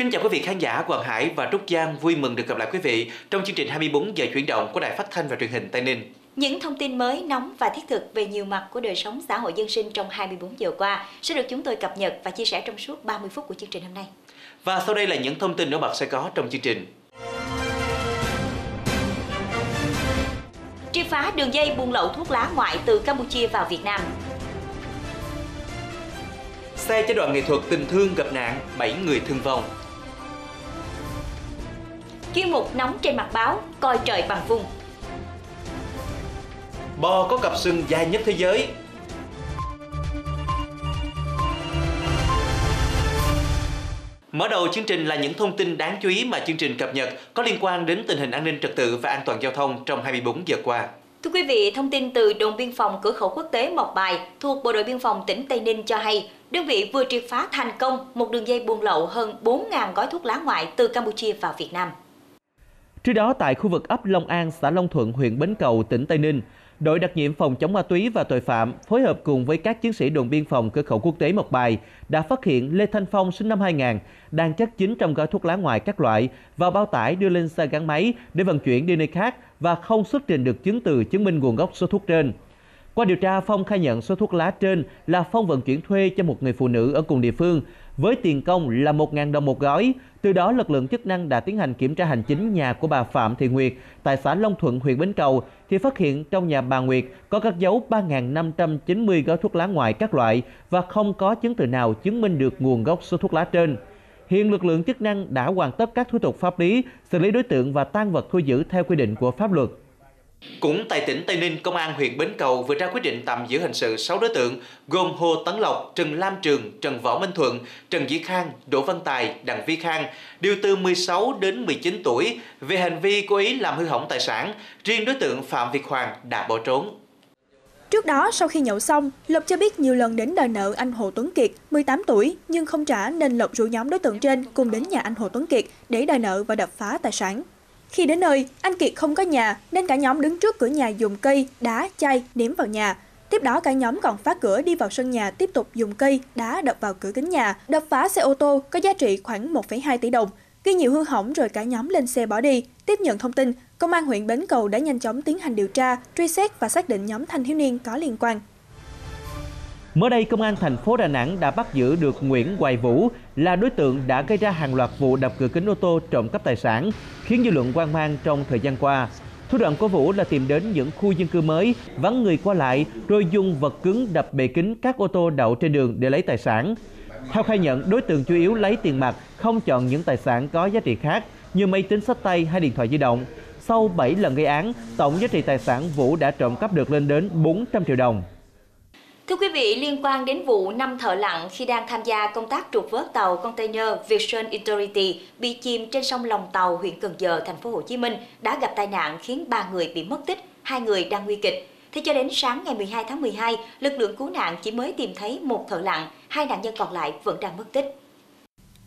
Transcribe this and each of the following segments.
Kính chào quý vị khán giả, Quảng Hải và Trúc Giang vui mừng được gặp lại quý vị trong chương trình 24 giờ chuyển động của Đài Phát Thanh và Truyền hình Tây Ninh. Những thông tin mới, nóng và thiết thực về nhiều mặt của đời sống xã hội dân sinh trong 24 giờ qua sẽ được chúng tôi cập nhật và chia sẻ trong suốt 30 phút của chương trình hôm nay. Và sau đây là những thông tin nổi bật sẽ có trong chương trình. Triệt phá đường dây buôn lậu thuốc lá ngoại từ Campuchia vào Việt Nam. Xe cho đoàn nghệ thuật tình thương gặp nạn, 7 người thương vong. Chuyên mục nóng trên mặt báo, coi trời bằng vung. Bò có cặp sừng dài nhất thế giới. Mở đầu chương trình là những thông tin đáng chú ý mà chương trình cập nhật có liên quan đến tình hình an ninh trật tự và an toàn giao thông trong 24 giờ qua. Thưa quý vị, thông tin từ đồn biên phòng cửa khẩu quốc tế Mộc Bài thuộc Bộ đội Biên phòng tỉnh Tây Ninh cho hay, đơn vị vừa triệt phá thành công một đường dây buôn lậu hơn 4.000 gói thuốc lá ngoại từ Campuchia vào Việt Nam. Trước đó, tại khu vực ấp Long An, xã Long Thuận, huyện Bến Cầu, tỉnh Tây Ninh, đội đặc nhiệm phòng chống ma túy và tội phạm phối hợp cùng với các chiến sĩ đồn biên phòng cửa khẩu quốc tế Mộc Bài đã phát hiện Lê Thanh Phong sinh năm 2000 đang chất chín trong gói thuốc lá ngoại các loại vào bao tải đưa lên xe gắn máy để vận chuyển đi nơi khác và không xuất trình được chứng từ chứng minh nguồn gốc số thuốc trên. Qua điều tra, Phong khai nhận số thuốc lá trên là Phong vận chuyển thuê cho một người phụ nữ ở cùng địa phương với tiền công là 1.000 đồng một gói. Từ đó, lực lượng chức năng đã tiến hành kiểm tra hành chính nhà của bà Phạm Thị Nguyệt tại xã Long Thuận, huyện Bến Cầu thì phát hiện trong nhà bà Nguyệt có cất giấu 3.590 gói thuốc lá ngoại các loại và không có chứng từ nào chứng minh được nguồn gốc số thuốc lá trên. Hiện lực lượng chức năng đã hoàn tất các thủ tục pháp lý, xử lý đối tượng và tang vật thu giữ theo quy định của pháp luật. Cũng tại tỉnh Tây Ninh, Công an huyện Bến Cầu vừa ra quyết định tạm giữ hình sự 6 đối tượng gồm Hồ Tấn Lộc, Trần Lam Trường, Trần Võ Minh Thuận, Trần Dĩ Khang, Đỗ Văn Tài, Đặng Vi Khang, đều từ 16 đến 19 tuổi về hành vi cố ý làm hư hỏng tài sản. Riêng đối tượng Phạm Việt Hoàng đã bỏ trốn. Trước đó, sau khi nhậu xong, Lộc cho biết nhiều lần đến đòi nợ anh Hồ Tuấn Kiệt, 18 tuổi, nhưng không trả nên Lộc rủ nhóm đối tượng trên cùng đến nhà anh Hồ Tuấn Kiệt để đòi nợ và đập phá tài sản. Khi đến nơi, anh Kiệt không có nhà nên cả nhóm đứng trước cửa nhà dùng cây, đá, chai ném vào nhà. Tiếp đó cả nhóm còn phá cửa đi vào sân nhà tiếp tục dùng cây, đá đập vào cửa kính nhà, đập phá xe ô tô có giá trị khoảng 1,2 tỷ đồng. Gây nhiều hư hỏng rồi cả nhóm lên xe bỏ đi. Tiếp nhận thông tin, Công an huyện Bến Cầu đã nhanh chóng tiến hành điều tra, truy xét và xác định nhóm thanh thiếu niên có liên quan. Mới đây, Công an thành phố Đà Nẵng đã bắt giữ được Nguyễn Hoài Vũ là đối tượng đã gây ra hàng loạt vụ đập cửa kính ô tô, trộm cắp tài sản, khiến dư luận hoang mang trong thời gian qua. Thủ đoạn của Vũ là tìm đến những khu dân cư mới, vắng người qua lại, rồi dùng vật cứng đập bề kính các ô tô đậu trên đường để lấy tài sản. Theo khai nhận, đối tượng chủ yếu lấy tiền mặt, không chọn những tài sản có giá trị khác như máy tính xách tay hay điện thoại di động. Sau 7 lần gây án, tổng giá trị tài sản Vũ đã trộm cắp được lên đến 400 triệu đồng. Thưa quý vị, liên quan đến vụ 5 thợ lặn khi đang tham gia công tác trục vớt tàu container Vision Integrity bị chìm trên sông Lòng Tàu, huyện Cần Giờ, thành phố Hồ Chí Minh đã gặp tai nạn khiến 3 người bị mất tích, 2 người đang nguy kịch. Thế cho đến sáng ngày 12 tháng 12, lực lượng cứu nạn chỉ mới tìm thấy 1 thợ lặn, 2 nạn nhân còn lại vẫn đang mất tích.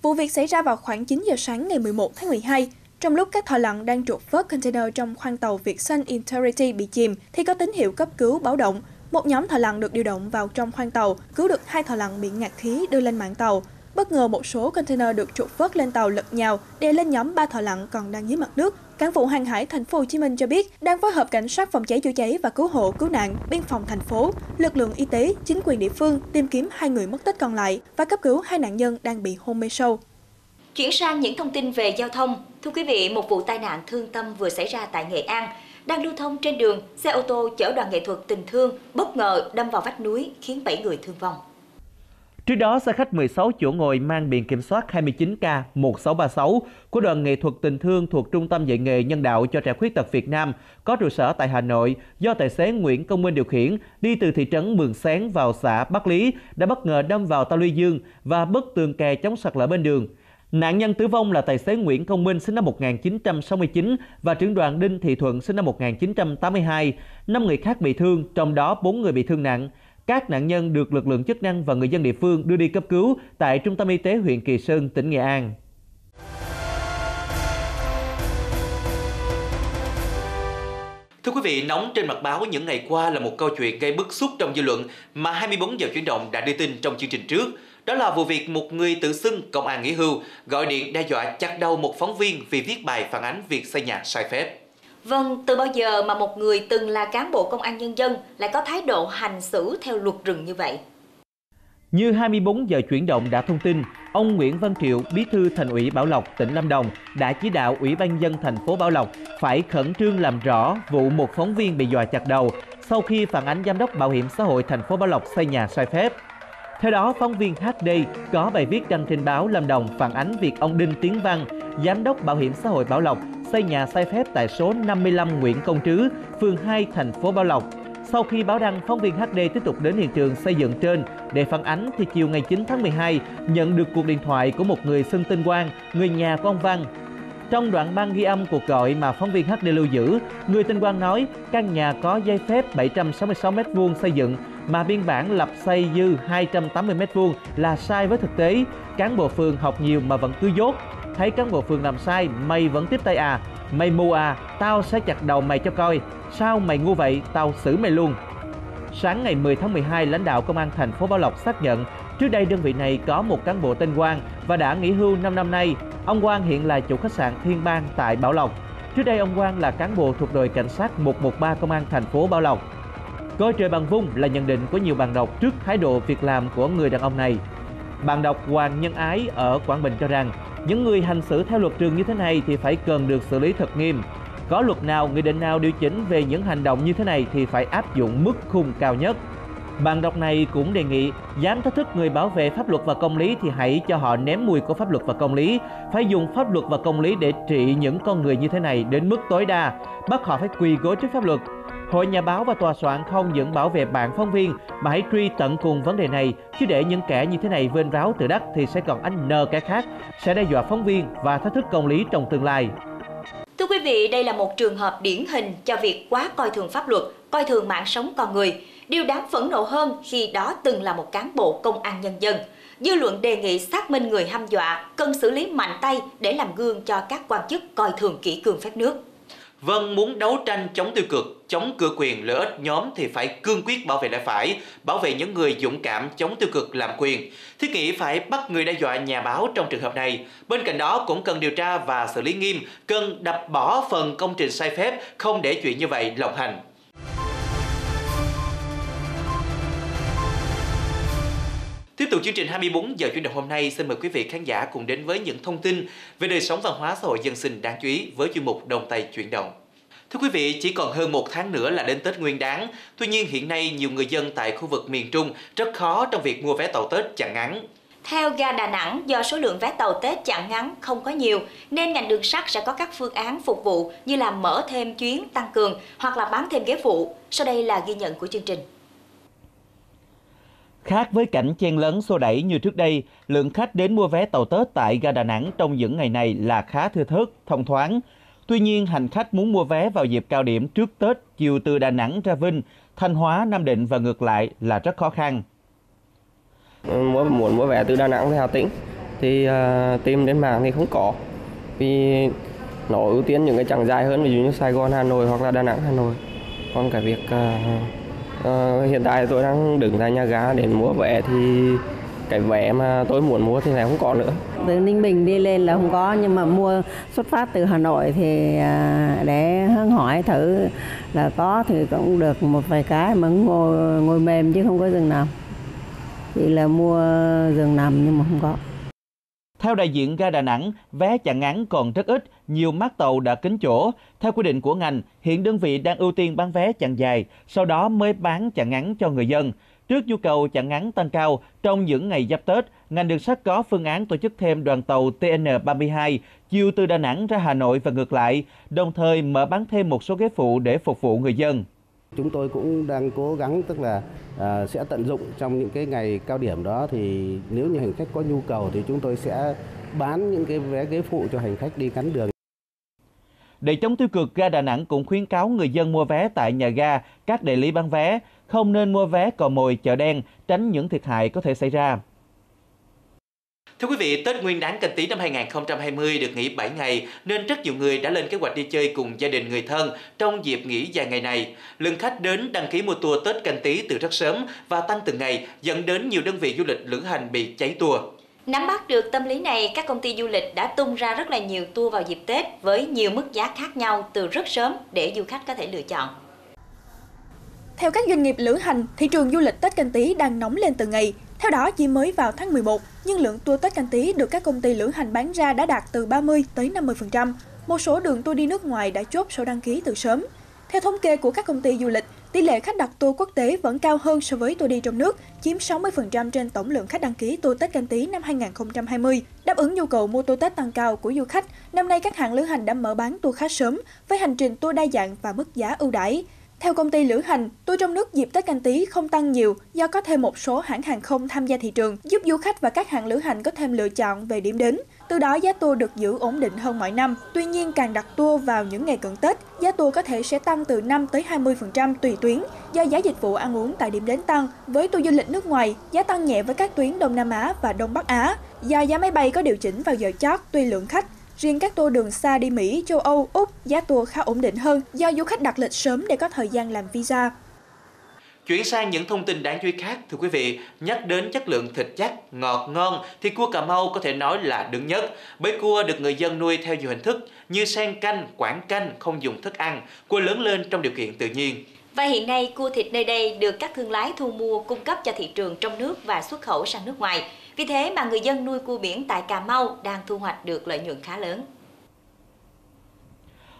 Vụ việc xảy ra vào khoảng 9 giờ sáng ngày 11 tháng 12. Trong lúc các thợ lặn đang trục vớt container trong khoang tàu Vision Integrity bị chìm thì có tín hiệu cấp cứu báo động. Một nhóm thợ lặn được điều động vào trong khoang tàu, cứu được 2 thợ lặn bị ngạt khí đưa lên mạn tàu. Bất ngờ một số container được trục vớt lên tàu lật nhào, đè lên nhóm 3 thợ lặn còn đang dưới mặt nước. Cảng vụ hàng hải thành phố Hồ Chí Minh cho biết đang phối hợp cảnh sát phòng cháy chữa cháy và cứu hộ cứu nạn, biên phòng thành phố, lực lượng y tế, chính quyền địa phương tìm kiếm 2 người mất tích còn lại và cấp cứu 2 nạn nhân đang bị hôn mê sâu. Chuyển sang những thông tin về giao thông. Thưa quý vị, một vụ tai nạn thương tâm vừa xảy ra tại Nghệ An. Đang lưu thông trên đường, xe ô tô chở đoàn nghệ thuật tình thương bất ngờ đâm vào vách núi khiến 7 người thương vong. Trước đó, xe khách 16 chỗ ngồi mang biển kiểm soát 29K1636 của đoàn nghệ thuật tình thương thuộc Trung tâm dạy nghề nhân đạo cho trẻ khuyết tật Việt Nam có trụ sở tại Hà Nội do tài xế Nguyễn Công Minh điều khiển đi từ thị trấn Mường Xén vào xã Bắc Lý đã bất ngờ đâm vào ta luy dương và bứt tường kè chống sạt lở bên đường. Nạn nhân tử vong là tài xế Nguyễn Công Minh sinh năm 1969 và trưởng đoàn Đinh Thị Thuận sinh năm 1982. 5 người khác bị thương, trong đó 4 người bị thương nặng. Các nạn nhân được lực lượng chức năng và người dân địa phương đưa đi cấp cứu tại Trung tâm Y tế huyện Kỳ Sơn, tỉnh Nghệ An. Thưa quý vị, nóng trên mặt báo những ngày qua là một câu chuyện gây bức xúc trong dư luận mà 24 giờ chuyển động đã đưa tin trong chương trình trước. Đó là vụ việc một người tự xưng công an nghỉ hưu gọi điện đe dọa chặt đầu một phóng viên vì viết bài phản ánh việc xây nhà sai phép. Vâng, từ bao giờ mà một người từng là cán bộ công an nhân dân lại có thái độ hành xử theo luật rừng như vậy? Như 24 giờ chuyển động đã thông tin, ông Nguyễn Văn Triệu, bí thư thành ủy Bảo Lộc, tỉnh Lâm Đồng đã chỉ đạo Ủy ban nhân dân thành phố Bảo Lộc phải khẩn trương làm rõ vụ một phóng viên bị dọa chặt đầu sau khi phản ánh giám đốc Bảo hiểm xã hội thành phố Bảo Lộc xây nhà sai phép. Theo đó, phóng viên HD có bài viết đăng trên báo Lâm Đồng phản ánh việc ông Đinh Tiến Văn, giám đốc Bảo hiểm xã hội Bảo Lộc xây nhà sai phép tại số 55 Nguyễn Công Trứ, phường 2, thành phố Bảo Lộc. Sau khi báo đăng, phóng viên HD tiếp tục đến hiện trường xây dựng trên để phản ánh thì chiều ngày 9 tháng 12 nhận được cuộc điện thoại của một người xưng tên Quang, người nhà của ông Văn. Trong đoạn băng ghi âm cuộc gọi mà phóng viên HD lưu giữ, người tên Quang nói căn nhà có giấy phép 766 m² xây dựng mà biên bản lập xây dư 280 m² là sai với thực tế. Cán bộ phường học nhiều mà vẫn cứ dốt. Thấy cán bộ phường làm sai, mày vẫn tiếp tay à? Mày mù à? Tao sẽ chặt đầu mày cho coi. Sao mày ngu vậy? Tao xử mày luôn. Sáng ngày 10 tháng 12, lãnh đạo công an thành phố Bảo Lộc xác nhận trước đây đơn vị này có một cán bộ tên Quang và đã nghỉ hưu 5 năm nay. Ông Quang hiện là chủ khách sạn Thiên Bang tại Bảo Lộc. Trước đây ông Quang là cán bộ thuộc đội cảnh sát 113 công an thành phố Bảo Lộc. Coi trời bằng vung là nhận định của nhiều bạn đọc trước thái độ việc làm của người đàn ông này. Bạn đọc Hoàng Nhân Ái ở Quảng Bình cho rằng những người hành xử theo luật rừng như thế này thì phải cần được xử lý thật nghiêm. Có luật nào, nghị định nào điều chỉnh về những hành động như thế này thì phải áp dụng mức khung cao nhất. Bạn đọc này cũng đề nghị dám thách thức người bảo vệ pháp luật và công lý thì hãy cho họ ném mùi của pháp luật và công lý. Phải dùng pháp luật và công lý để trị những con người như thế này đến mức tối đa, bắt họ phải quỳ gối trước pháp luật. Hội nhà báo và tòa soạn không những bảo vệ bạn phóng viên mà hãy truy tận cùng vấn đề này, chứ để những kẻ như thế này vênh váo tự đắc thì sẽ còn anh nờ kẻ khác, sẽ đe dọa phóng viên và thách thức công lý trong tương lai. Thưa quý vị, đây là một trường hợp điển hình cho việc quá coi thường pháp luật, coi thường mạng sống con người. Điều đáng phẫn nộ hơn khi đó từng là một cán bộ công an nhân dân. Dư luận đề nghị xác minh người hăm dọa, cần xử lý mạnh tay để làm gương cho các quan chức coi thường kỷ cương phép nước. Vâng, muốn đấu tranh chống tiêu cực, chống cửa quyền lợi ích nhóm thì phải cương quyết bảo vệ lẽ phải, bảo vệ những người dũng cảm chống tiêu cực làm quyền. Thiết nghĩ phải bắt người đe dọa nhà báo trong trường hợp này. Bên cạnh đó cũng cần điều tra và xử lý nghiêm, cần đập bỏ phần công trình sai phép, không để chuyện như vậy lộng hành. Tiếp tục chương trình 24 giờ chuyển động hôm nay, xin mời quý vị khán giả cùng đến với những thông tin về đời sống văn hóa xã hội dân sinh đáng chú ý với chuyên mục Đồng Tây Chuyển Động. Thưa quý vị, chỉ còn hơn một tháng nữa là đến Tết Nguyên Đán. Tuy nhiên hiện nay nhiều người dân tại khu vực miền Trung rất khó trong việc mua vé tàu Tết chặn ngắn. Theo ga Đà Nẵng, do số lượng vé tàu Tết chặn ngắn không có nhiều, nên ngành đường sắt sẽ có các phương án phục vụ như là mở thêm chuyến tăng cường hoặc là bán thêm ghế phụ. Sau đây là ghi nhận của chương trình. Khác với cảnh chen lấn xô đẩy như trước đây, lượng khách đến mua vé tàu Tết tại ga Đà Nẵng trong những ngày này là khá thưa thớt, thông thoáng. Tuy nhiên, hành khách muốn mua vé vào dịp cao điểm trước Tết, chiều từ Đà Nẵng ra Vinh, Thanh Hóa, Nam Định và ngược lại là rất khó khăn. Muốn mua vé từ Đà Nẵng về Hà Tĩnh thì tìm đến mạng thì không có. Vì nó ưu tiên những cái chặng dài hơn, ví dụ như Sài Gòn, Hà Nội hoặc là Đà Nẵng, Hà Nội. Còn cả việc... hiện tại tôi đang đứng tại nhà ga để mua vé thì cái vé mà tôi muốn mua thì lại không có nữa. Từ Ninh Bình đi lên là không có, nhưng mà mua xuất phát từ Hà Nội thì để hỏi thử là có thì cũng được một vài cái mà ngồi mềm chứ không có giường nằm. Chỉ là mua giường nằm nhưng mà không có. Theo đại diện ga Đà Nẵng, vé chặn ngắn còn rất ít, nhiều mác tàu đã kín chỗ. Theo quy định của ngành, hiện đơn vị đang ưu tiên bán vé chặng dài, sau đó mới bán chặng ngắn cho người dân. Trước nhu cầu chặng ngắn tăng cao, trong những ngày giáp Tết, ngành đường sắt có phương án tổ chức thêm đoàn tàu TN32 chiều từ Đà Nẵng ra Hà Nội và ngược lại, đồng thời mở bán thêm một số ghế phụ để phục vụ người dân. Chúng tôi cũng đang cố gắng, tức là sẽ tận dụng trong những cái ngày cao điểm đó, thì nếu như hành khách có nhu cầu thì chúng tôi sẽ bán những cái vé ghế phụ cho hành khách đi ngắn đường. Để chống tiêu cực, ga Đà Nẵng cũng khuyến cáo người dân mua vé tại nhà ga, các đại lý bán vé không nên mua vé cò mồi, chợ đen, tránh những thiệt hại có thể xảy ra. Thưa quý vị, Tết Nguyên đán Canh Tí năm 2020 được nghỉ 7 ngày nên rất nhiều người đã lên kế hoạch đi chơi cùng gia đình người thân trong dịp nghỉ dài ngày này. Lượng khách đến đăng ký mua tour Tết Canh Tí từ rất sớm và tăng từng ngày, dẫn đến nhiều đơn vị du lịch lữ hành bị cháy tour. Nắm bắt được tâm lý này, các công ty du lịch đã tung ra rất là nhiều tour vào dịp Tết với nhiều mức giá khác nhau từ rất sớm để du khách có thể lựa chọn. Theo các doanh nghiệp lữ hành, thị trường du lịch Tết Canh Tí đang nóng lên từng ngày. Theo đó, chỉ mới vào tháng 11, nhưng lượng tour Tết Canh Tí được các công ty lữ hành bán ra đã đạt từ 30 tới 50%. Một số đường tour đi nước ngoài đã chốt sổ đăng ký từ sớm. Theo thống kê của các công ty du lịch, tỷ lệ khách đặt tour quốc tế vẫn cao hơn so với tour đi trong nước, chiếm 60% trên tổng lượng khách đăng ký tour Tết Canh Tí năm 2020. Đáp ứng nhu cầu mua tour Tết tăng cao của du khách, năm nay các hãng lữ hành đã mở bán tour khá sớm với hành trình tour đa dạng và mức giá ưu đãi. Theo công ty lữ hành, tour trong nước dịp Tết Canh Tí không tăng nhiều do có thêm một số hãng hàng không tham gia thị trường, giúp du khách và các hãng lữ hành có thêm lựa chọn về điểm đến. Từ đó giá tour được giữ ổn định hơn mọi năm. Tuy nhiên, càng đặt tour vào những ngày cận Tết, giá tour có thể sẽ tăng từ 5 tới 20% tùy tuyến do giá dịch vụ ăn uống tại điểm đến tăng. Với tour du lịch nước ngoài, giá tăng nhẹ với các tuyến Đông Nam Á và Đông Bắc Á do giá máy bay có điều chỉnh vào giờ chót tùy lượng khách. Riêng các tour đường xa đi Mỹ, châu Âu, Úc, giá tour khá ổn định hơn do du khách đặt lịch sớm để có thời gian làm visa. Chuyển sang những thông tin đáng chú ý khác, thưa quý vị, nhắc đến chất lượng thịt chắc, ngọt, ngon thì cua Cà Mau có thể nói là đứng nhất. Bởi cua được người dân nuôi theo nhiều hình thức như sen canh, quảng canh, không dùng thức ăn, cua lớn lên trong điều kiện tự nhiên. Và hiện nay, cua thịt nơi đây được các thương lái thu mua cung cấp cho thị trường trong nước và xuất khẩu sang nước ngoài. Vì thế mà người dân nuôi cua biển tại Cà Mau đang thu hoạch được lợi nhuận khá lớn.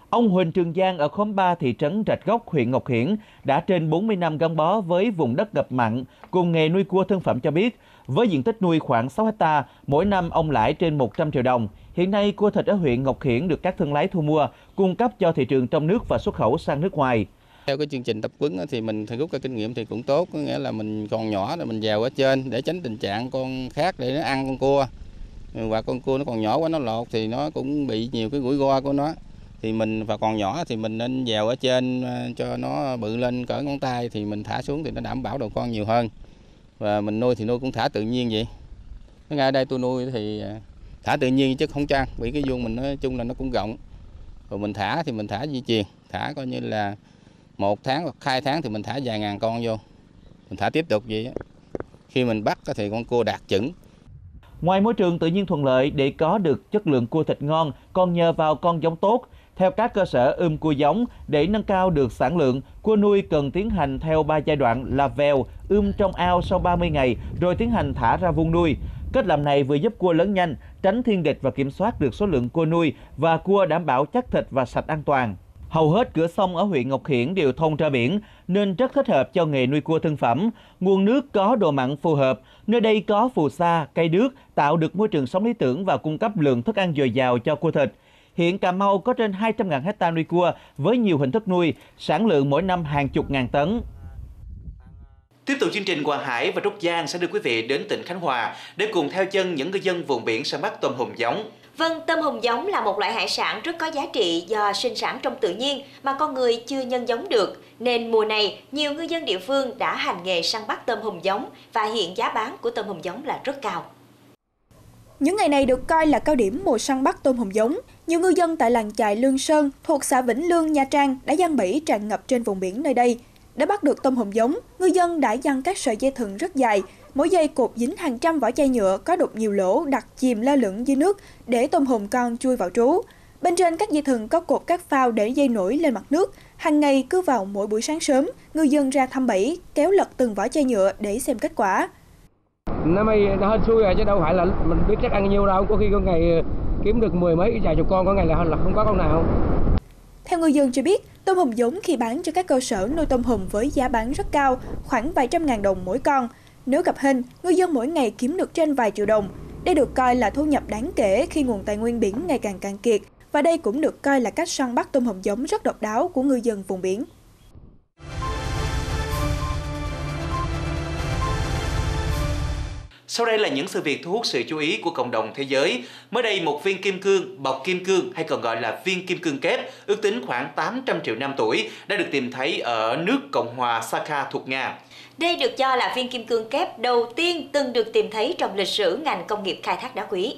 Ông Huỳnh Trường Giang ở khóm 3 thị trấn Rạch Gốc, huyện Ngọc Hiển đã trên 40 năm gắn bó với vùng đất ngập mặn, cùng nghề nuôi cua thương phẩm cho biết, với diện tích nuôi khoảng 6 hectare, mỗi năm ông lãi trên 100 triệu đồng. Hiện nay, cua thịt ở huyện Ngọc Hiển được các thương lái thu mua, cung cấp cho thị trường trong nước và xuất khẩu sang nước ngoài. Theo cái chương trình tập huấn thì mình rút ra kinh nghiệm thì cũng tốt, có nghĩa là mình còn nhỏ rồi mình gieo ở trên để tránh tình trạng con khác để nó ăn con cua, và con cua nó còn nhỏ quá nó lột thì nó cũng bị nhiều cái rủi ro của nó, thì mình và còn nhỏ thì mình nên gieo ở trên cho nó bự lên cỡ ngón tay thì mình thả xuống thì nó đảm bảo đầu con nhiều hơn, và mình nuôi thì nuôi cũng thả tự nhiên vậy. Ngay đây tôi nuôi thì thả tự nhiên chứ không trang, vì cái vuông mình nói chung là nó cũng rộng, rồi mình thả thì mình thả di truyền, thả coi như là 1 tháng hoặc 2 tháng thì mình thả vài ngàn con vô, mình thả tiếp tục vậy. Khi mình bắt thì con cua đạt chuẩn. Ngoài môi trường tự nhiên thuận lợi để có được chất lượng cua thịt ngon, còn nhờ vào con giống tốt. Theo các cơ sở ươm cua giống, để nâng cao được sản lượng, cua nuôi cần tiến hành theo 3 giai đoạn là vèo, ươm trong ao sau 30 ngày, rồi tiến hành thả ra vuông nuôi. Cách làm này vừa giúp cua lớn nhanh, tránh thiên địch và kiểm soát được số lượng cua nuôi, và cua đảm bảo chắc thịt và sạch an toàn. Hầu hết cửa sông ở huyện Ngọc Hiển đều thông ra biển nên rất thích hợp cho nghề nuôi cua thương phẩm. Nguồn nước có độ mặn phù hợp, nơi đây có phù sa, cây đước tạo được môi trường sống lý tưởng và cung cấp lượng thức ăn dồi dào cho cua thịt. Hiện Cà Mau có trên 200.000 hecta nuôi cua với nhiều hình thức nuôi, sản lượng mỗi năm hàng chục ngàn tấn. Tiếp tục chương trình, Hoàng Hải và Trúc Giang sẽ đưa quý vị đến tỉnh Khánh Hòa để cùng theo chân những người dân vùng biển săn bắt tôm hùm giống. Vâng, tôm hùm giống là một loại hải sản rất có giá trị do sinh sản trong tự nhiên mà con người chưa nhân giống được. Nên mùa này, nhiều ngư dân địa phương đã hành nghề săn bắt tôm hùm giống và hiện giá bán của tôm hùm giống là rất cao. Những ngày này được coi là cao điểm mùa săn bắt tôm hùm giống. Nhiều ngư dân tại làng chài Lương Sơn thuộc xã Vĩnh Lương, Nha Trang đã giăng bẫy tràn ngập trên vùng biển nơi đây. Để bắt được tôm hùm giống, ngư dân đã giăng các sợi dây thừng rất dài. Mỗi dây cột dính hàng trăm vỏ chai nhựa có đục nhiều lỗ đặt chìm lơ lửng dưới nước để tôm hùm con chui vào trú. Bên trên các dây thừng có cột các phao để dây nổi lên mặt nước. Hàng ngày cứ vào mỗi buổi sáng sớm, ngư dân ra thăm bẫy, kéo lật từng vỏ chai nhựa để xem kết quả. Năm nay nó hên xui rồi chứ đâu phải là mình biết chắc ăn nhiều đâu, có khi có ngày kiếm được mười mấy vài chục con, có ngày là không có con nào. Theo ngư dân cho biết, tôm hùm giống khi bán cho các cơ sở nuôi tôm hùm với giá bán rất cao, khoảng vài trăm ngàn đồng mỗi con. Nếu gặp hên, ngư dân mỗi ngày kiếm được trên vài triệu đồng. Đây được coi là thu nhập đáng kể khi nguồn tài nguyên biển ngày càng cạn kiệt. Và đây cũng được coi là cách săn bắt tôm hùm giống rất độc đáo của ngư dân vùng biển. Sau đây là những sự việc thu hút sự chú ý của cộng đồng thế giới. Mới đây, một viên kim cương, bọc kim cương hay còn gọi là viên kim cương kép, ước tính khoảng 800 triệu năm tuổi, đã được tìm thấy ở nước Cộng hòa Sakha thuộc Nga. Đây được cho là viên kim cương kép đầu tiên từng được tìm thấy trong lịch sử ngành công nghiệp khai thác đá quý.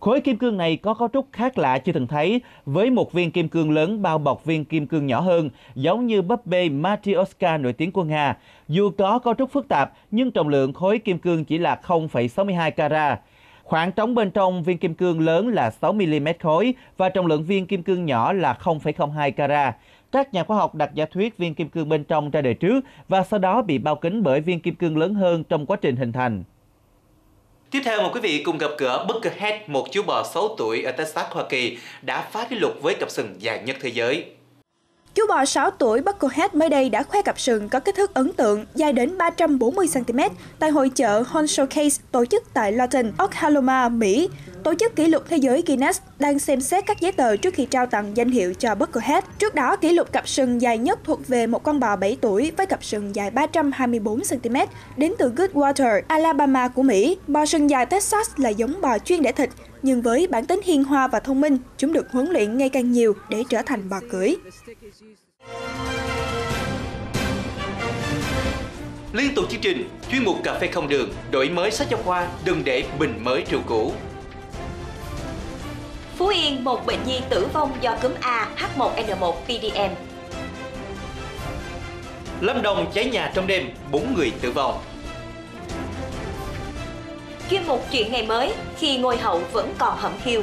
Khối kim cương này có cấu trúc khác lạ chưa từng thấy, với một viên kim cương lớn bao bọc viên kim cương nhỏ hơn, giống như búp bê Matryoshka nổi tiếng của Nga. Dù có cấu trúc phức tạp, nhưng trọng lượng khối kim cương chỉ là 0,62 carat. Khoảng trống bên trong viên kim cương lớn là 6 mm khối và trọng lượng viên kim cương nhỏ là 0,02 carat. Các nhà khoa học đặt giả thuyết viên kim cương bên trong ra đời trước và sau đó bị bao kính bởi viên kim cương lớn hơn trong quá trình hình thành. Tiếp theo mời quý vị cùng gặp gỡ Bucklehead, một chú bò 6 tuổi ở Texas, Hoa Kỳ, đã phá kỷ lục với cặp sừng dài nhất thế giới. Chú bò 6 tuổi Bucklehead mới đây đã khoe cặp sừng có kích thước ấn tượng dài đến 340cm tại hội chợ Horn Showcase tổ chức tại Lawton, Oklahoma, Mỹ. Tổ chức kỷ lục thế giới Guinness đang xem xét các giấy tờ trước khi trao tặng danh hiệu cho Bucklehead. Trước đó, kỷ lục cặp sừng dài nhất thuộc về một con bò 7 tuổi với cặp sừng dài 324cm đến từ Goodwater, Alabama của Mỹ. Bò sừng dài Texas là giống bò chuyên đẻ thịt, nhưng với bản tính hiền hòa và thông minh, chúng được huấn luyện ngày càng nhiều để trở thành bò cưỡi. Liên tục chương trình, chuyên mục Cà phê không đường, đổi mới sách giáo khoa, đừng để bình mới trù cũ. Phú Yên, một bệnh nhi tử vong do cúm A H1N1 PDM. Lâm Đồng cháy nhà trong đêm, 4 người tử vong. Chuyên mục chuyện ngày mới, khi ngôi hậu vẫn còn hẩm hiu.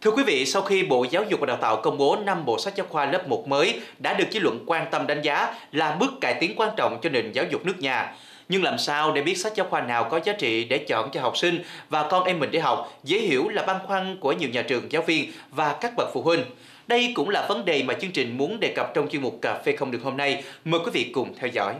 Thưa quý vị, sau khi Bộ Giáo dục và Đào tạo công bố 5 bộ sách giáo khoa lớp 1 mới đã được dư luận quan tâm đánh giá là bước cải tiến quan trọng cho nền giáo dục nước nhà. Nhưng làm sao để biết sách giáo khoa nào có giá trị để chọn cho học sinh và con em mình để học, dễ hiểu là băn khoăn của nhiều nhà trường, giáo viên và các bậc phụ huynh. Đây cũng là vấn đề mà chương trình muốn đề cập trong chuyên mục Cà phê không đường hôm nay. Mời quý vị cùng theo dõi.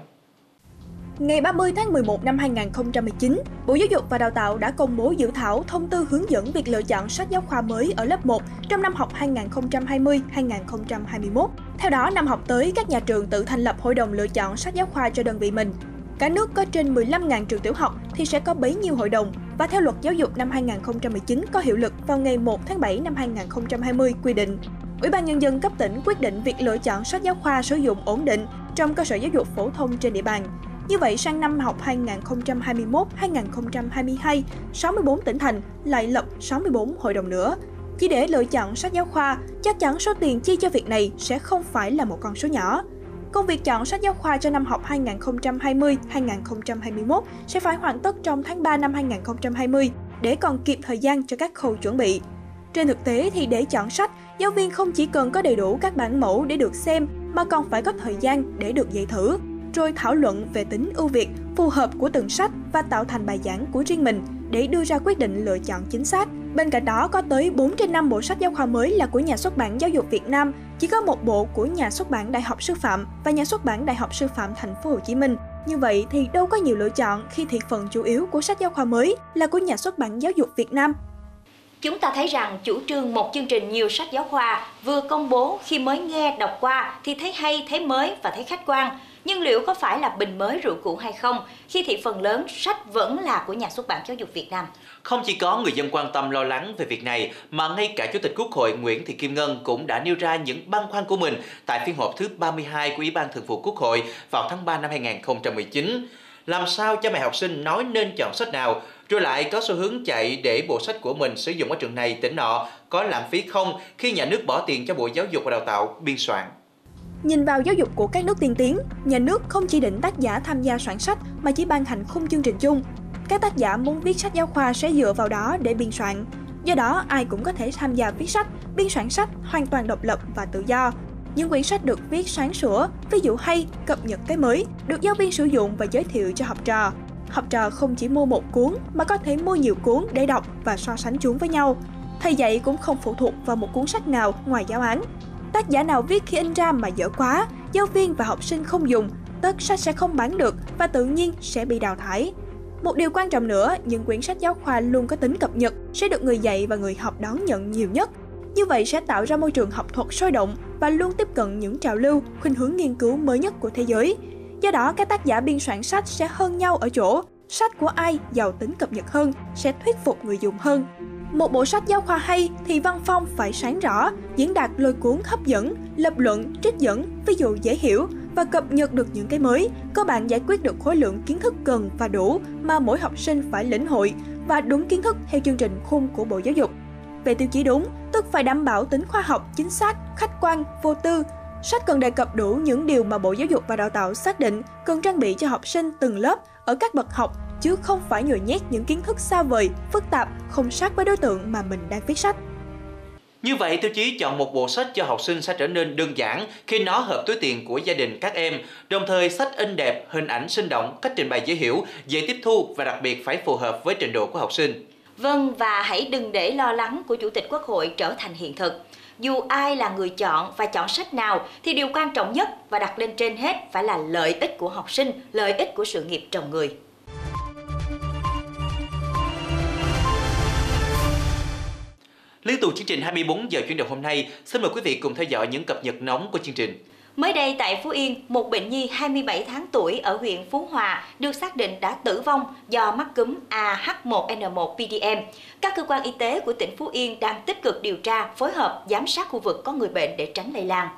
Ngày 30 tháng 11 năm 2019, Bộ Giáo dục và Đào tạo đã công bố dự thảo thông tư hướng dẫn việc lựa chọn sách giáo khoa mới ở lớp 1 trong năm học 2020-2021. Theo đó, năm học tới, các nhà trường tự thành lập hội đồng lựa chọn sách giáo khoa cho đơn vị mình. Cả nước có trên 15.000 trường tiểu học thì sẽ có bấy nhiêu hội đồng, và theo Luật Giáo dục năm 2019 có hiệu lực vào ngày 1 tháng 7 năm 2020 quy định, Ủy ban Nhân dân cấp tỉnh quyết định việc lựa chọn sách giáo khoa sử dụng ổn định trong cơ sở giáo dục phổ thông trên địa bàn. Như vậy, sang năm học 2021-2022, 64 tỉnh thành lại lập 64 hội đồng nữa. Chỉ để lựa chọn sách giáo khoa, chắc chắn số tiền chi cho việc này sẽ không phải là một con số nhỏ. Công việc chọn sách giáo khoa cho năm học 2020-2021 sẽ phải hoàn tất trong tháng 3 năm 2020 để còn kịp thời gian cho các khâu chuẩn bị. Trên thực tế thì để chọn sách, giáo viên không chỉ cần có đầy đủ các bản mẫu để được xem mà còn phải có thời gian để được dạy thử, rồi thảo luận về tính ưu việt, phù hợp của từng sách và tạo thành bài giảng của riêng mình để đưa ra quyết định lựa chọn chính xác. Bên cạnh đó, có tới 4 trên 5 bộ sách giáo khoa mới là của nhà xuất bản Giáo dục Việt Nam, chỉ có một bộ của nhà xuất bản Đại học Sư phạm và nhà xuất bản Đại học Sư phạm Thành phố Hồ Chí Minh. Như vậy thì đâu có nhiều lựa chọn khi thị phần chủ yếu của sách giáo khoa mới là của nhà xuất bản Giáo dục Việt Nam. Chúng ta thấy rằng chủ trương một chương trình nhiều sách giáo khoa vừa công bố khi mới nghe đọc qua thì thấy hay, thấy mới và thấy khách quan. Nhưng liệu có phải là bình mới rượu cũ hay không khi thị phần lớn sách vẫn là của nhà xuất bản Giáo dục Việt Nam? Không chỉ có người dân quan tâm lo lắng về việc này mà ngay cả Chủ tịch Quốc hội Nguyễn Thị Kim Ngân cũng đã nêu ra những băn khoăn của mình tại phiên họp thứ 32 của Ủy ban Thường vụ Quốc hội vào tháng 3 năm 2019. Làm sao cha mẹ học sinh nói nên chọn sách nào, rồi lại có xu hướng chạy để bộ sách của mình sử dụng ở trường này tỉnh nọ, có lãng phí không khi nhà nước bỏ tiền cho Bộ Giáo dục và Đào tạo biên soạn? Nhìn vào giáo dục của các nước tiên tiến, nhà nước không chỉ định tác giả tham gia soạn sách mà chỉ ban hành khung chương trình chung. Các tác giả muốn viết sách giáo khoa sẽ dựa vào đó để biên soạn. Do đó, ai cũng có thể tham gia viết sách, biên soạn sách hoàn toàn độc lập và tự do. Những quyển sách được viết sáng sủa, ví dụ hay, cập nhật cái mới, được giáo viên sử dụng và giới thiệu cho học trò. Học trò không chỉ mua một cuốn mà có thể mua nhiều cuốn để đọc và so sánh chúng với nhau. Thầy dạy cũng không phụ thuộc vào một cuốn sách nào ngoài giáo án. Tác giả nào viết khi in ra mà dở quá, giáo viên và học sinh không dùng, tất sách sẽ không bán được và tự nhiên sẽ bị đào thải. Một điều quan trọng nữa, những quyển sách giáo khoa luôn có tính cập nhật sẽ được người dạy và người học đón nhận nhiều nhất. Như vậy sẽ tạo ra môi trường học thuật sôi động và luôn tiếp cận những trào lưu, khuynh hướng nghiên cứu mới nhất của thế giới. Do đó, các tác giả biên soạn sách sẽ hơn nhau ở chỗ, sách của ai giàu tính cập nhật hơn sẽ thuyết phục người dùng hơn. Một bộ sách giáo khoa hay thì văn phong phải sáng rõ, diễn đạt lôi cuốn hấp dẫn, lập luận, trích dẫn, ví dụ dễ hiểu và cập nhật được những cái mới. Các bạn giải quyết được khối lượng kiến thức cần và đủ mà mỗi học sinh phải lĩnh hội và đúng kiến thức theo chương trình khung của Bộ Giáo dục. Về tiêu chí đúng, tức phải đảm bảo tính khoa học, chính xác, khách quan, vô tư. Sách cần đề cập đủ những điều mà Bộ Giáo dục và Đào tạo xác định cần trang bị cho học sinh từng lớp ở các bậc học, chứ không phải nhồi nhét những kiến thức xa vời, phức tạp, không sát với đối tượng mà mình đang viết sách. Như vậy, tiêu chí chọn một bộ sách cho học sinh sẽ trở nên đơn giản khi nó hợp túi tiền của gia đình các em. Đồng thời, sách in đẹp, hình ảnh sinh động, cách trình bày dễ hiểu, dễ tiếp thu và đặc biệt phải phù hợp với trình độ của học sinh. Vâng, và hãy đừng để lo lắng của Chủ tịch Quốc hội trở thành hiện thực. Dù ai là người chọn và chọn sách nào thì điều quan trọng nhất và đặt lên trên hết phải là lợi ích của học sinh, lợi ích của sự nghiệp trồng người. Liên tục chương trình 24 giờ chuyển động hôm nay, xin mời quý vị cùng theo dõi những cập nhật nóng của chương trình. Mới đây tại Phú Yên, một bệnh nhi 27 tháng tuổi ở huyện Phú Hòa được xác định đã tử vong do mắc cúm AH1N1 PDM. Các cơ quan y tế của tỉnh Phú Yên đang tích cực điều tra, phối hợp, giám sát khu vực có người bệnh để tránh lây lan.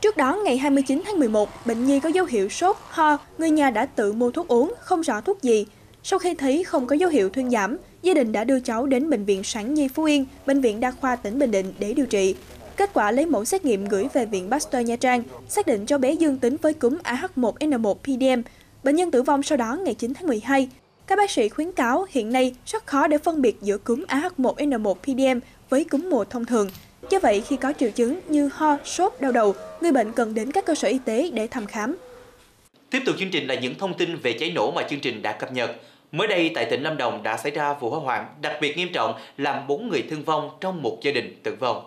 Trước đó, ngày 29 tháng 11, bệnh nhi có dấu hiệu sốt, ho, người nhà đã tự mua thuốc uống, không rõ thuốc gì. Sau khi thấy không có dấu hiệu thuyên giảm, gia đình đã đưa cháu đến Bệnh viện Sản Nhi Phú Yên, Bệnh viện Đa khoa tỉnh Bình Định để điều trị. Kết quả lấy mẫu xét nghiệm gửi về Viện Pasteur Nha Trang, xác định cho bé dương tính với cúm AH1N1 PDM. Bệnh nhân tử vong sau đó ngày 9 tháng 12. Các bác sĩ khuyến cáo hiện nay rất khó để phân biệt giữa cúm AH1N1 PDM với cúm mùa thông thường. Do vậy, khi có triệu chứng như ho, sốt, đau đầu, người bệnh cần đến các cơ sở y tế để thăm khám. Tiếp tục chương trình là những thông tin về cháy nổ mà chương trình đã cập nhật. Mới đây, tại tỉnh Lâm Đồng đã xảy ra vụ hỏa hoạn đặc biệt nghiêm trọng làm 4 người thương vong trong một gia đình tử vong.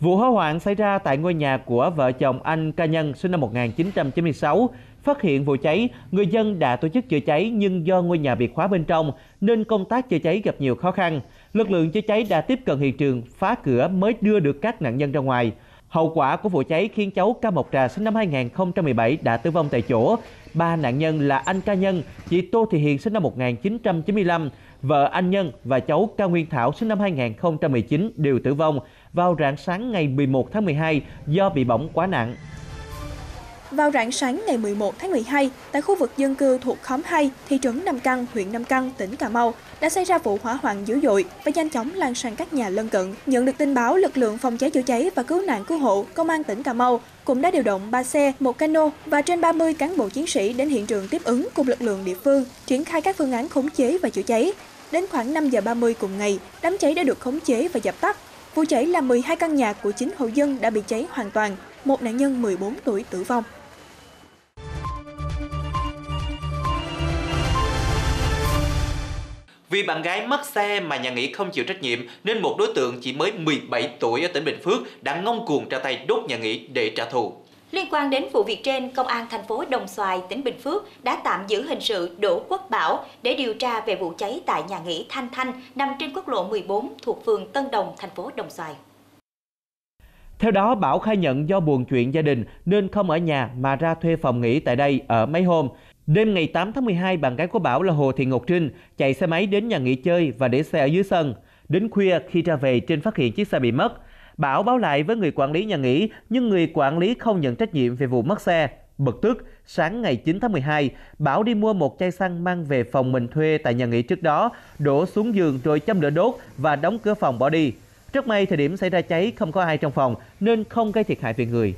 Vụ hỏa hoạn xảy ra tại ngôi nhà của vợ chồng anh Ca Nhân sinh năm 1996. Phát hiện vụ cháy, người dân đã tổ chức chữa cháy nhưng do ngôi nhà bị khóa bên trong nên công tác chữa cháy gặp nhiều khó khăn. Lực lượng chữa cháy đã tiếp cận hiện trường, phá cửa mới đưa được các nạn nhân ra ngoài. Hậu quả của vụ cháy khiến cháu Ca Mộc Trà sinh năm 2017 đã tử vong tại chỗ. Ba nạn nhân là anh Ca Nhân, chị Tô Thị Hiền sinh năm 1995, vợ anh Nhân và cháu Ca Nguyên Thảo sinh năm 2019 đều tử vong vào rạng sáng ngày 11 tháng 12 do bị bỏng quá nặng. Vào rạng sáng ngày 11 tháng 12, tại khu vực dân cư thuộc khóm 2, thị trấn Năm Căn, huyện Nam Căn, tỉnh Cà Mau, đã xảy ra vụ hỏa hoạn dữ dội và nhanh chóng lan sang các nhà lân cận. Nhận được tin báo, lực lượng phòng cháy chữa cháy và cứu nạn cứu hộ, công an tỉnh Cà Mau cũng đã điều động 3 xe, 1 cano và trên 30 cán bộ chiến sĩ đến hiện trường tiếp ứng cùng lực lượng địa phương, triển khai các phương án khống chế và chữa cháy. Đến khoảng 5 giờ 30 cùng ngày, đám cháy đã được khống chế và dập tắt. Vụ cháy làm 12 căn nhà của 9 hộ dân đã bị cháy hoàn toàn, một nạn nhân 14 tuổi tử vong. Vì bạn gái mắc xe mà nhà nghỉ không chịu trách nhiệm nên một đối tượng chỉ mới 17 tuổi ở tỉnh Bình Phước đã ngông cuồng ra tay đốt nhà nghỉ để trả thù. Liên quan đến vụ việc trên, Công an thành phố Đồng Xoài, tỉnh Bình Phước đã tạm giữ hình sự Đỗ Quốc Bảo để điều tra về vụ cháy tại nhà nghỉ Thanh Thanh nằm trên quốc lộ 14 thuộc phường Tân Đồng, thành phố Đồng Xoài. Theo đó, Bảo khai nhận do buồn chuyện gia đình nên không ở nhà mà ra thuê phòng nghỉ tại đây ở mấy hôm. Đêm ngày 8 tháng 12, bạn gái của Bảo là Hồ Thị Ngọc Trinh chạy xe máy đến nhà nghỉ chơi và để xe ở dưới sân. Đến khuya, khi ra về, Trinh phát hiện chiếc xe bị mất. Bảo báo lại với người quản lý nhà nghỉ, nhưng người quản lý không nhận trách nhiệm về vụ mất xe. Bực tức, sáng ngày 9 tháng 12, Bảo đi mua một chai xăng mang về phòng mình thuê tại nhà nghỉ trước đó, đổ xuống giường rồi châm lửa đốt và đóng cửa phòng bỏ đi. Rất may thời điểm xảy ra cháy không có ai trong phòng nên không gây thiệt hại về người.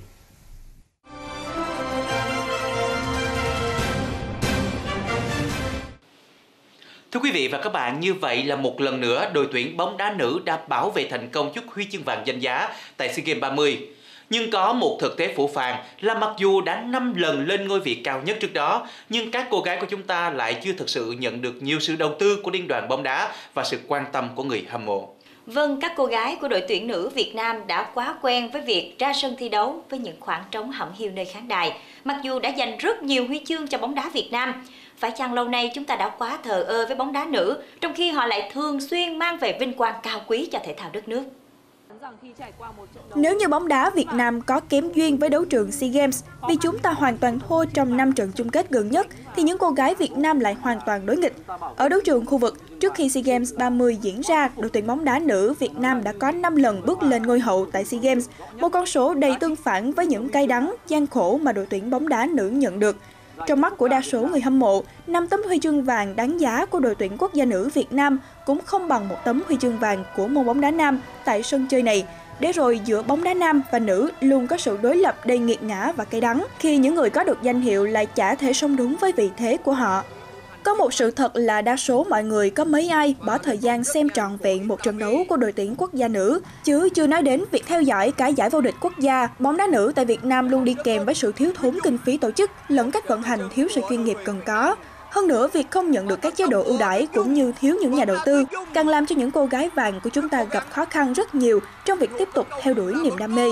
Thưa quý vị và các bạn, như vậy là một lần nữa đội tuyển bóng đá nữ đã bảo vệ thành công chiếc huy chương vàng danh giá tại SEA Games 30. Nhưng có một thực tế phũ phàng là mặc dù đã 5 lần lên ngôi vị cao nhất trước đó, nhưng các cô gái của chúng ta lại chưa thực sự nhận được nhiều sự đầu tư của liên đoàn bóng đá và sự quan tâm của người hâm mộ. Vâng, các cô gái của đội tuyển nữ Việt Nam đã quá quen với việc ra sân thi đấu với những khoảng trống hẩm hiu nơi khán đài, mặc dù đã giành rất nhiều huy chương cho bóng đá Việt Nam. Phải chăng lâu nay chúng ta đã quá thờ ơ với bóng đá nữ, trong khi họ lại thường xuyên mang về vinh quang cao quý cho thể thao đất nước? Nếu như bóng đá Việt Nam có kém duyên với đấu trường SEA Games vì chúng ta hoàn toàn thua trong 5 trận chung kết gần nhất, thì những cô gái Việt Nam lại hoàn toàn đối nghịch. Ở đấu trường khu vực, trước khi SEA Games 30 diễn ra, đội tuyển bóng đá nữ Việt Nam đã có 5 lần bước lên ngôi hậu tại SEA Games, một con số đầy tương phản với những cay đắng, gian khổ mà đội tuyển bóng đá nữ nhận được. Trong mắt của đa số người hâm mộ, 5 tấm huy chương vàng đáng giá của đội tuyển quốc gia nữ Việt Nam cũng không bằng một tấm huy chương vàng của môn bóng đá nam tại sân chơi này. Để rồi giữa bóng đá nam và nữ luôn có sự đối lập đầy nghiệt ngã và cay đắng, khi những người có được danh hiệu lại chả thể xông đúng với vị thế của họ. Có một sự thật là đa số mọi người có mấy ai bỏ thời gian xem trọn vẹn một trận đấu của đội tuyển quốc gia nữ, chứ chưa nói đến việc theo dõi cả giải vô địch quốc gia. Bóng đá nữ tại Việt Nam luôn đi kèm với sự thiếu thốn kinh phí tổ chức lẫn cách vận hành thiếu sự chuyên nghiệp cần có. Hơn nữa, việc không nhận được các chế độ ưu đãi cũng như thiếu những nhà đầu tư càng làm cho những cô gái vàng của chúng ta gặp khó khăn rất nhiều trong việc tiếp tục theo đuổi niềm đam mê.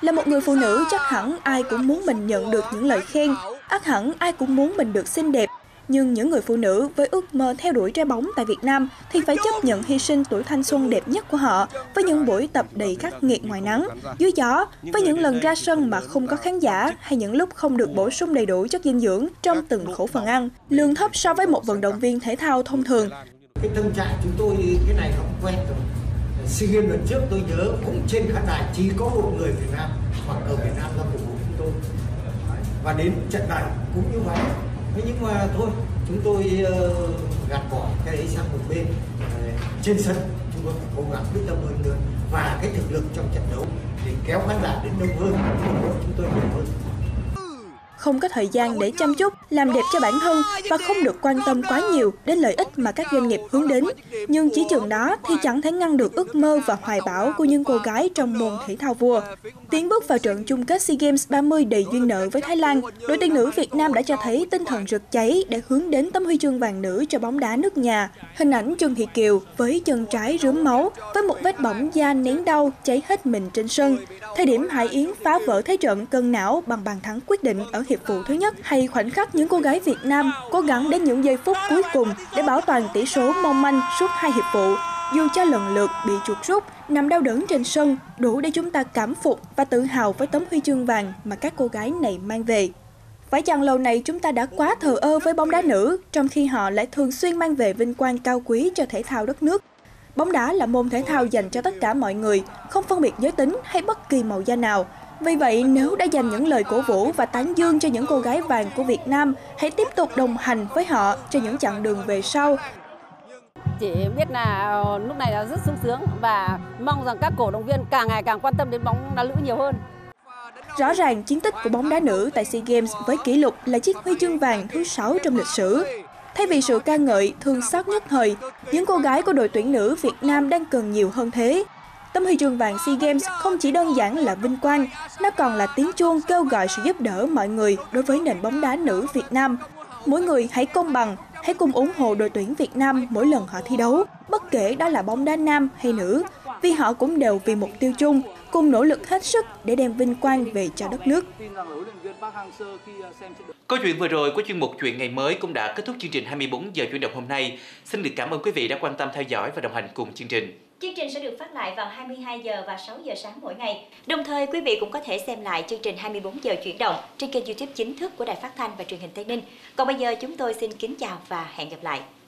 Là một người phụ nữ, chắc hẳn ai cũng muốn mình nhận được những lời khen, ắt hẳn ai cũng muốn mình được xinh đẹp. Nhưng những người phụ nữ với ước mơ theo đuổi trái bóng tại Việt Nam thì phải chấp nhận hy sinh tuổi thanh xuân đẹp nhất của họ với những buổi tập đầy khắc nghiệt ngoài nắng, dưới gió, với những lần ra sân mà không có khán giả hay những lúc không được bổ sung đầy đủ chất dinh dưỡng trong từng khẩu phần ăn, lương thấp so với một vận động viên thể thao thông thường. Cái tâm trạng chúng tôi cái này không quen rồi. SEA Games lần trước tôi nhớ cũng trên khán đài chỉ có một người Việt Nam hoặc cờ Việt Nam ra cổ vũ chúng tôi. Và đến trận này cũng như vậy. Nhưng mà thôi, chúng tôi gạt bỏ cái đấy sang một bên. Trên sân, chúng tôi phải cố gắng quyết tâm hơn nữa và cái thực lực trong trận đấu để kéo khán giả đến đông hơn, chúng tôi nhiều hơn. Không có thời gian để chăm chút, làm đẹp cho bản thân và không được quan tâm quá nhiều đến lợi ích mà các doanh nghiệp hướng đến. Nhưng chỉ chừng đó thì chẳng thể ngăn được ước mơ và hoài bão của những cô gái trong môn thể thao vua. Tiến bước vào trận chung kết SEA Games 30 đầy duyên nợ với Thái Lan, đội tuyển nữ Việt Nam đã cho thấy tinh thần rực cháy để hướng đến tấm huy chương vàng nữ cho bóng đá nước nhà. Hình ảnh Trần Thị Kiều với chân trái rướm máu, với một vết bỏng da nén đau cháy hết mình trên sân. Thời điểm Hải Yến phá vỡ thế trận cân não bằng bàn thắng quyết định ở hiệp phụ thứ nhất, hay khoảnh khắc những cô gái Việt Nam cố gắng đến những giây phút cuối cùng để bảo toàn tỷ số mong manh suốt hai hiệp phụ, dù cho lần lượt bị chuột rút, nằm đau đớn trên sân, đủ để chúng ta cảm phục và tự hào với tấm huy chương vàng mà các cô gái này mang về. Phải chăng lâu nay chúng ta đã quá thờ ơ với bóng đá nữ, trong khi họ lại thường xuyên mang về vinh quang cao quý cho thể thao đất nước. Bóng đá là môn thể thao dành cho tất cả mọi người, không phân biệt giới tính hay bất kỳ màu da nào. Vì vậy, nếu đã dành những lời cổ vũ và tán dương cho những cô gái vàng của Việt Nam, hãy tiếp tục đồng hành với họ cho những chặng đường về sau. Chị biết là lúc này là rất sung sướng và mong rằng các cổ động viên càng ngày càng quan tâm đến bóng đá nữ nhiều hơn. Rõ ràng, chiến tích của bóng đá nữ tại SEA Games với kỷ lục là chiếc huy chương vàng thứ 6 trong lịch sử. Thay vì sự ca ngợi, thương xót nhất thời, những cô gái của đội tuyển nữ Việt Nam đang cần nhiều hơn thế. Tấm huy chương vàng SEA Games không chỉ đơn giản là vinh quang, nó còn là tiếng chuông kêu gọi sự giúp đỡ mọi người đối với nền bóng đá nữ Việt Nam. Mỗi người hãy công bằng, hãy cùng ủng hộ đội tuyển Việt Nam mỗi lần họ thi đấu, bất kể đó là bóng đá nam hay nữ, vì họ cũng đều vì mục tiêu chung, cùng nỗ lực hết sức để đem vinh quang về cho đất nước. Câu chuyện vừa rồi của chuyên mục Chuyện Ngày Mới cũng đã kết thúc chương trình 24 giờ chuyển động hôm nay. Xin được cảm ơn quý vị đã quan tâm theo dõi và đồng hành cùng chương trình. Chương trình sẽ được phát lại vào 22 giờ và 6 giờ sáng mỗi ngày. Đồng thời, quý vị cũng có thể xem lại chương trình 24 giờ chuyển động trên kênh YouTube chính thức của Đài Phát Thanh và Truyền hình Tây Ninh. Còn bây giờ, chúng tôi xin kính chào và hẹn gặp lại.